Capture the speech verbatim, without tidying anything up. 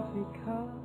coffee cup.